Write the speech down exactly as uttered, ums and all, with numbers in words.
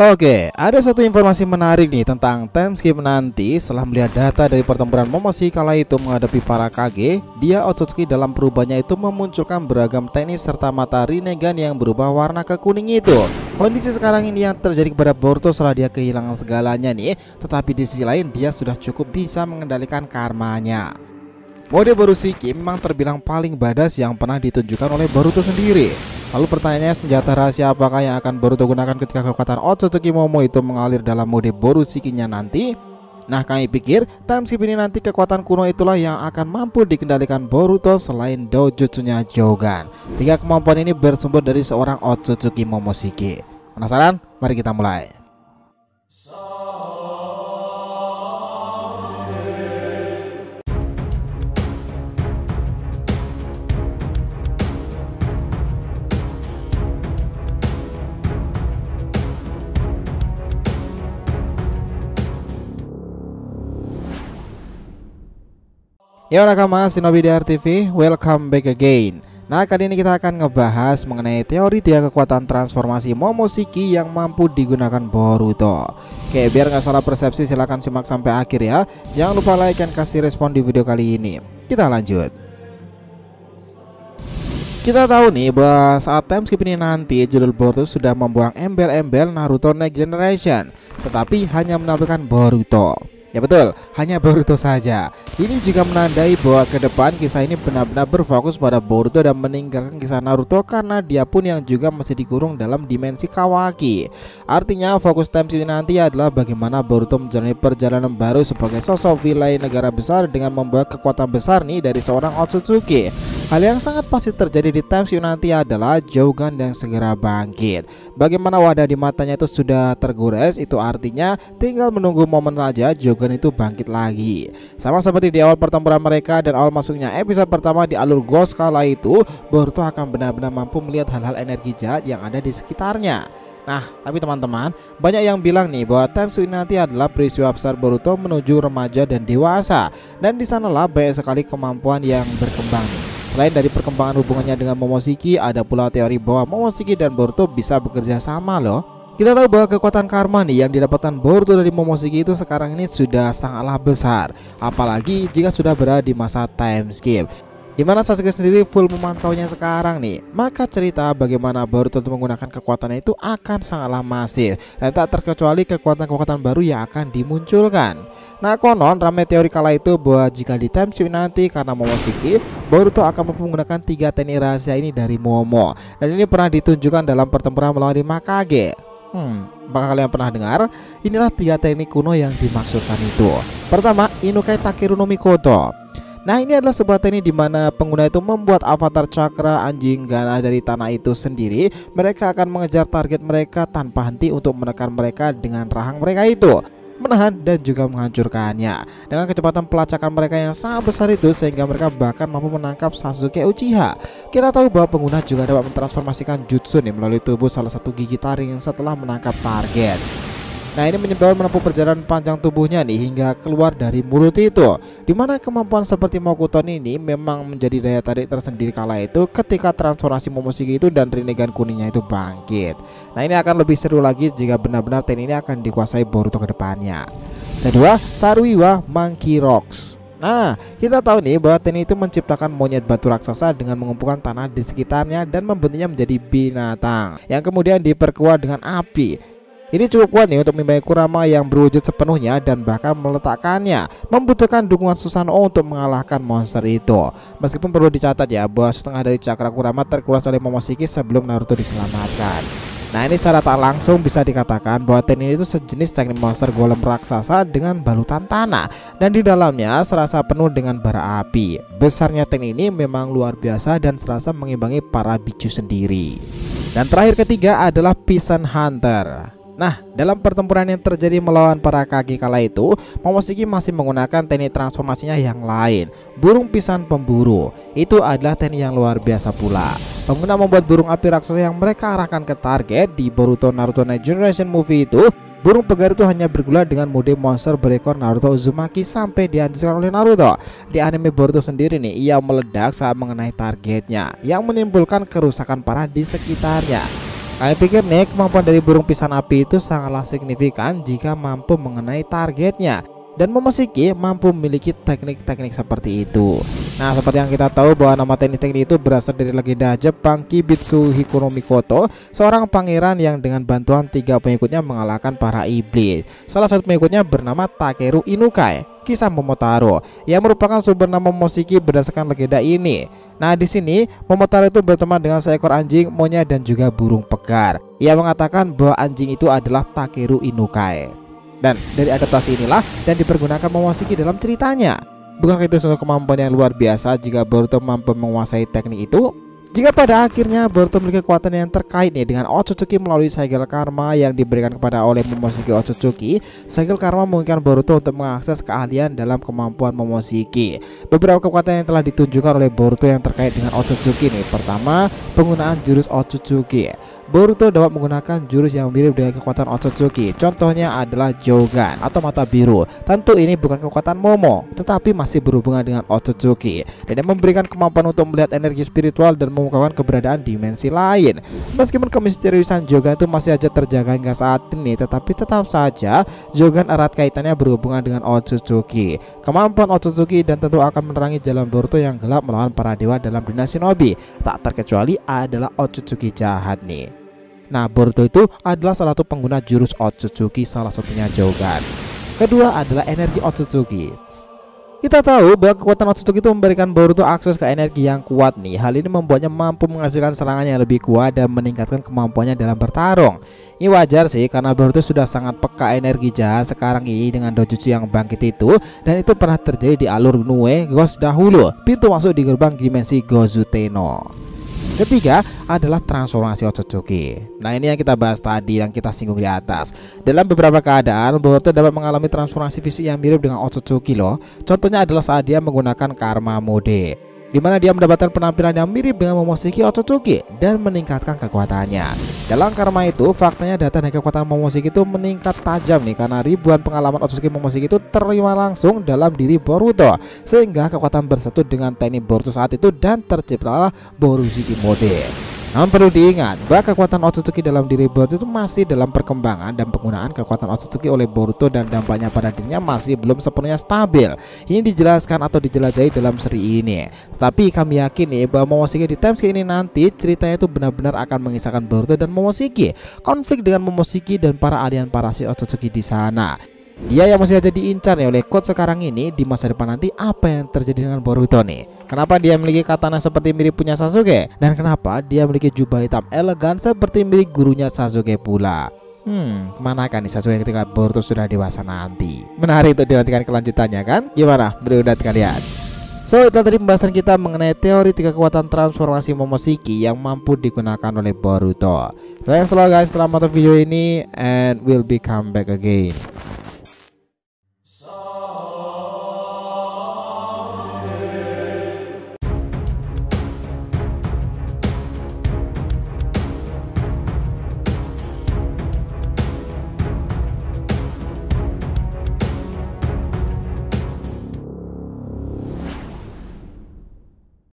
Oke, ada satu informasi menarik nih tentang time skip nanti. Setelah melihat data dari pertempuran Momoshiki kala itu menghadapi para Kage, dia Otsutsuki dalam perubahannya itu memunculkan beragam teknis serta mata Rinnegan yang berubah warna ke kuning itu. Kondisi sekarang ini yang terjadi kepada Boruto setelah dia kehilangan segalanya nih, tetapi di sisi lain dia sudah cukup bisa mengendalikan karmanya. Mode Borushiki memang terbilang paling badass yang pernah ditunjukkan oleh Boruto sendiri. Lalu pertanyaannya, senjata rahasia apakah yang akan Boruto gunakan ketika kekuatan Otsutsuki Momo itu mengalir dalam mode Borushikinya nanti? Nah, kami pikir time skip ini nanti kekuatan kuno itulah yang akan mampu dikendalikan Boruto selain Dojutsunya Jougan. Tiga kemampuan ini bersumber dari seorang Otsutsuki Momoshiki. Penasaran? Mari kita mulai. Yo nakama, Shinobi D R T V, welcome back again. Nah, kali ini kita akan ngebahas mengenai teori tiga kekuatan transformasi Momoshiki yang mampu digunakan Boruto. Oke, biar nggak salah persepsi silahkan simak sampai akhir ya. Jangan lupa like dan kasih respon di video kali ini. Kita lanjut. Kita tahu nih bahwa saat time skip ini nanti judul Boruto sudah membuang embel-embel Naruto Next Generation, tetapi hanya menampilkan Boruto. Ya betul, hanya Boruto saja. Ini juga menandai bahwa ke depan kisah ini benar-benar berfokus pada Boruto dan meninggalkan kisah Naruto, karena dia pun yang juga masih dikurung dalam dimensi Kawaki. Artinya fokus time skip nanti adalah bagaimana Boruto menjalani perjalanan baru sebagai sosok villain negara besar dengan membawa kekuatan besar nih dari seorang Otsutsuki. Hal yang sangat pasti terjadi di time skip nanti adalah Jougan yang segera bangkit. Bagaimana wadah di matanya itu sudah tergores, itu artinya tinggal menunggu momen saja Jougan itu bangkit lagi. Sama seperti di awal pertempuran mereka dan awal masuknya episode pertama di alur Ghost kala itu, Boruto akan benar-benar mampu melihat hal-hal energi jahat yang ada di sekitarnya. Nah, tapi teman-teman, banyak yang bilang nih bahwa time skip nanti adalah peristiwa besar Boruto menuju remaja dan dewasa, dan di sanalah banyak sekali kemampuan yang berkembang. Selain dari perkembangan hubungannya dengan Momoshiki, ada pula teori bahwa Momoshiki dan Boruto bisa bekerja sama loh. Kita tahu bahwa kekuatan karma nih yang didapatkan Boruto dari Momoshiki itu sekarang ini sudah sangatlah besar, apalagi jika sudah berada di masa time skip, dimana Sasuke sendiri full memantaunya sekarang nih. Maka cerita bagaimana Boruto untuk menggunakan kekuatannya itu akan sangatlah masif, dan tak terkecuali kekuatan-kekuatan baru yang akan dimunculkan. Nah, konon ramai teori kala itu bahwa jika di time skip nanti karena Momoshiki, Boruto akan menggunakan tiga teknik rahasia ini dari Momo, dan ini pernah ditunjukkan dalam pertempuran melawan lima Kage. Hmm, apakah kalian pernah dengar? Inilah tiga teknik kuno yang dimaksudkan itu. Pertama, Inukai Takeru no Mikoto. Nah, ini adalah sebuah teknik di mana pengguna itu membuat avatar cakra anjing galah dari tanah itu sendiri. Mereka akan mengejar target mereka tanpa henti untuk menekan mereka dengan rahang mereka itu, menahan dan juga menghancurkannya. Dengan kecepatan pelacakan mereka yang sangat besar itu, sehingga mereka bahkan mampu menangkap Sasuke Uchiha. Kita tahu bahwa pengguna juga dapat mentransformasikan jutsu nih melalui tubuh salah satu gigi taring setelah menangkap target. Nah, ini menyebabkan menempuh perjalanan panjang tubuhnya nih hingga keluar dari mulut itu, dimana kemampuan seperti Mokuton ini memang menjadi daya tarik tersendiri kala itu ketika transformasi Momoshiki itu dan Rinnegan kuningnya itu bangkit. Nah, ini akan lebih seru lagi jika benar-benar teknik ini akan dikuasai Boruto ke depannya. Kedua, Saruiwa Monkey Rocks. Nah, kita tahu nih bahwa teknik itu menciptakan monyet batu raksasa dengan mengumpulkan tanah di sekitarnya dan membentuknya menjadi binatang yang kemudian diperkuat dengan api. Ini cukup kuat nih untuk membiayai Kurama yang berwujud sepenuhnya dan bahkan meletakkannya. Membutuhkan dukungan Susanoo untuk mengalahkan monster itu. Meskipun perlu dicatat ya bahwa setengah dari cakra Kurama terkuras oleh Momoshiki sebelum Naruto diselamatkan. Nah, ini secara tak langsung bisa dikatakan bahwa teknik itu sejenis teknik monster golem raksasa dengan balutan tanah, dan di dalamnya serasa penuh dengan bara api. Besarnya teknik ini memang luar biasa dan serasa mengimbangi para biju sendiri. Dan terakhir ketiga adalah Pheasant Hunter. Nah, dalam pertempuran yang terjadi melawan para Kage kala itu, Momoshiki masih menggunakan teknik transformasinya yang lain, burung pisan pemburu. Itu adalah teknik yang luar biasa pula. Pengguna membuat burung api raksasa yang mereka arahkan ke target. Di Boruto Naruto Next Generation Movie itu, burung pegar itu hanya bergulat dengan mode monster berekor Naruto Uzumaki sampai dihancurkan oleh Naruto. Di anime Boruto sendiri nih, ia meledak saat mengenai targetnya, yang menimbulkan kerusakan parah di sekitarnya. Kalian pikir nih kemampuan dari burung pisang api itu sangatlah signifikan jika mampu mengenai targetnya, dan Momoshiki mampu memiliki teknik-teknik seperti itu. Nah, seperti yang kita tahu bahwa nama teknik-teknik itu berasal dari legenda Jepang Kibitsu Hikonomikoto, seorang pangeran yang dengan bantuan tiga pengikutnya mengalahkan para iblis. Salah satu pengikutnya bernama Takeru Inukai. Kisah Momotaro yang merupakan sumber nama Momoshiki berdasarkan legenda ini. Nah, di sini Momotaro itu berteman dengan seekor anjing, monyet dan juga burung pegar. Ia mengatakan bahwa anjing itu adalah Takeru Inukai. Dan dari adaptasi inilah dan dipergunakan Momoshiki dalam ceritanya. Bukankah itu sungguh kemampuan yang luar biasa jika Boruto mampu menguasai teknik itu? Jika pada akhirnya Boruto memiliki kekuatan yang terkait nih dengan Otsutsuki melalui segel karma yang diberikan kepada oleh Momoshiki Otsutsuki, segel karma memungkinkan Boruto untuk mengakses keahlian dalam kemampuan Momoshiki. Beberapa kekuatan yang telah ditunjukkan oleh Boruto yang terkait dengan Otsutsuki nih. Pertama, penggunaan jurus Otsutsuki. Boruto dapat menggunakan jurus yang mirip dengan kekuatan Otsutsuki. Contohnya adalah Jougan atau mata biru. Tentu ini bukan kekuatan Momo, tetapi masih berhubungan dengan Otsutsuki. Dan memberikan kemampuan untuk melihat energi spiritual dan mengungkapkan keberadaan dimensi lain. Meskipun kemisteriusan Jougan itu masih aja terjaga hingga saat ini, tetapi tetap saja Jougan erat kaitannya berhubungan dengan Otsutsuki. Kemampuan Otsutsuki dan tentu akan menerangi jalan Boruto yang gelap melawan para dewa dalam dunia shinobi. Tak terkecuali adalah Otsutsuki jahat nih. Nah, Boruto itu adalah salah satu pengguna jurus Otsutsuki, salah satunya Jougan. Kedua adalah energi Otsutsuki. Kita tahu bahwa kekuatan Otsutsuki itu memberikan Boruto akses ke energi yang kuat nih. Hal ini membuatnya mampu menghasilkan serangan yang lebih kuat dan meningkatkan kemampuannya dalam bertarung. Ini wajar sih karena Boruto sudah sangat peka energi jahat sekarang ini dengan Dojutsu yang bangkit itu. Dan itu pernah terjadi di alur Nue Ghost dahulu, pintu masuk di gerbang dimensi Gozuteno. Ketiga adalah transformasi Otsutsuki. Nah, ini yang kita bahas tadi, yang kita singgung di atas. Dalam beberapa keadaan Boruto dapat mengalami transformasi fisik yang mirip dengan Otsutsuki loh. Contohnya adalah saat dia menggunakan Karma Mode, dimana dia mendapatkan penampilan yang mirip dengan Momoshiki Otsutsuki dan meningkatkan kekuatannya. Dalam Karma itu faktanya data dan kekuatan Momoshiki itu meningkat tajam nih, karena ribuan pengalaman Otsutsuki Momoshiki itu terima langsung dalam diri Boruto, sehingga kekuatan bersatu dengan teknik Boruto saat itu dan terciptalah Borushiki Mode. Namun perlu diingat bahwa kekuatan Otsutsuki dalam diri Boruto itu masih dalam perkembangan, dan penggunaan kekuatan Otsutsuki oleh Boruto dan dampaknya pada dirinya masih belum sepenuhnya stabil. Ini dijelaskan atau dijelajahi dalam seri ini. Tetapi kami yakin nih bahwa Momoshiki di Tensei ini nanti ceritanya itu benar-benar akan mengisahkan Boruto dan Momoshiki, konflik dengan Momoshiki dan para alien parasit Otsutsuki di sana. Ia yang masih aja diincar nih oleh Code sekarang ini. Di masa depan nanti apa yang terjadi dengan Boruto nih? Kenapa dia memiliki katana seperti mirip punya Sasuke? Dan kenapa dia memiliki jubah hitam elegan seperti milik gurunya Sasuke pula? Hmm, manakah nih Sasuke ketika Boruto sudah dewasa nanti? Menarik untuk dilantikan kelanjutannya kan? Gimana menurut kalian? So, itu tadi pembahasan kita mengenai teori tiga kekuatan transformasi Momoshiki yang mampu digunakan oleh Boruto. Thanks a lot guys, selamat nonton video ini, and we'll be come back again.